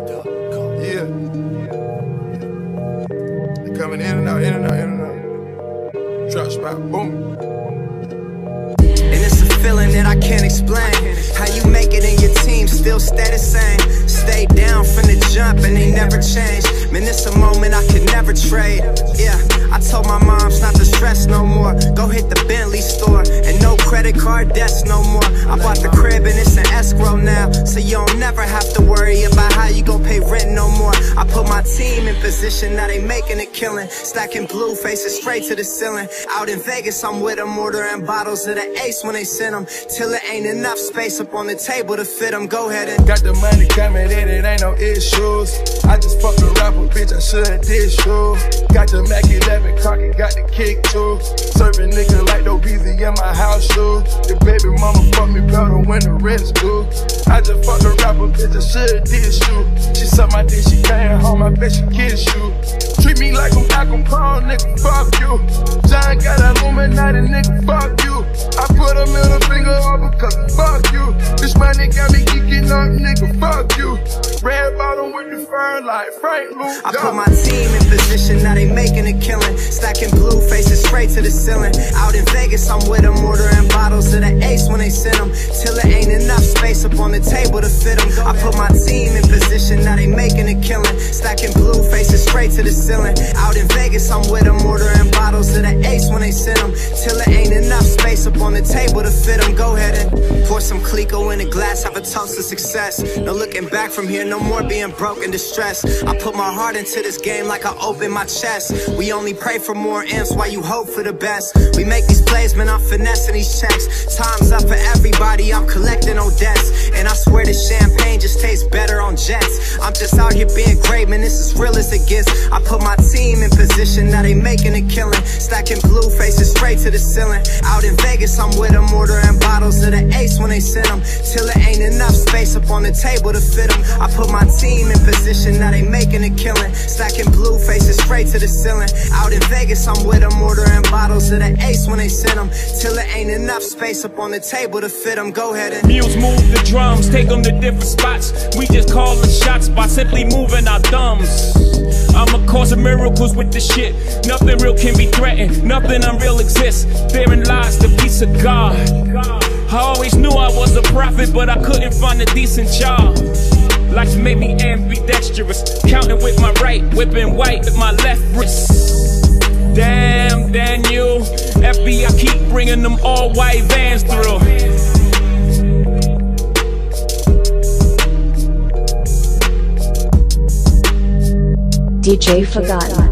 Podcast.com. Yeah. They're coming in and out, in and out, in and out. Drop spot, boom. And it's a feeling that I can't explain. How you make it in your team still stay the same. Stay down from the jump and they never change. Man, it's a moment I could never trade. Yeah, I told my moms not to stress no more. Go hit the Bentley store and no credit card debts no more. I bought the crib and it's an escrow now, so you don't never have to worry about how you gon' pay rent no more. I put my team in position, now they making a killing, stacking blue faces straight to the ceiling. Out in Vegas, I'm with them, ordering bottles of the Ace when they send them, till it ain't enough space up on the table to fit them. Go ahead and got the money coming in, it ain't no issues. I just fucked a rapper, bitch, I should've did shoes. Got the Mac 11 cock and got the kick too. Serving nigga like no busy in my house shoes. The baby mama fuck me better when the rest do. I just fucked a rapper, bitch, I should've did shoot. She sucked my dick, she came home, I bet she kiss you. Treat me like I'm Malcolm Paul, nigga, fuck you. John got Illuminati, nigga, fuck you. I put a middle finger up because fuck you. This money got me geeking up, nigga, fuck you. Red bottom with the fur like Frank Luke. I put my team in position, now they making a killing, stacking blue faces straight to the ceiling. Out in Vegas, I'm with them, ordering bottles of the Ace when they send them, till it ain't enough space up on the table to fit them. I put my team in position, now they making a killing, stacking blue faces straight to the ceiling. Out in Vegas, I'm with them, ordering bottles of the Ace when they send them, till it ain't enough space up on the table to fit them. Go ahead and pour some Cleco in a glass, have a toast to success. No looking back from here, no more being broke and distressed. I put my heart into this game like I open my chest. We only pray for more M's while you hope for the best. We make these plays, man, I'm finessing these checks. Time's up for everybody, I'm collecting no debts. And I swear this champagne just tastes better on jets. I'm just out here being great, man, this is real as it gets. I put my team in position, now they making a killing, stacking blue faces straight to the ceiling. Out in Vegas, I'm with them, ordering bottles of the Ace when they send them, till it ain't enough space up on the table to fit them. I put my team in position, now they making a killing, stacking blue faces straight to the ceiling. Out in Vegas, I'm with them, ordering bottles of the Ace when they send them, till it ain't enough space up on the table to fit them. Go ahead and Muse move the drums, take them to different spots. We just call the shots by simply moving our thumbs. I'ma cause some miracles with this shit. Nothing real can be threatened, nothing unreal exists. Therein lies the peace of God. I always knew I was a prophet, but I couldn't find a decent job. Life made me ambidextrous, counting with my right, whipping white with my left wrist. Damn, Daniel, FBI keep bringing them all white vans through. DJ Forgotten.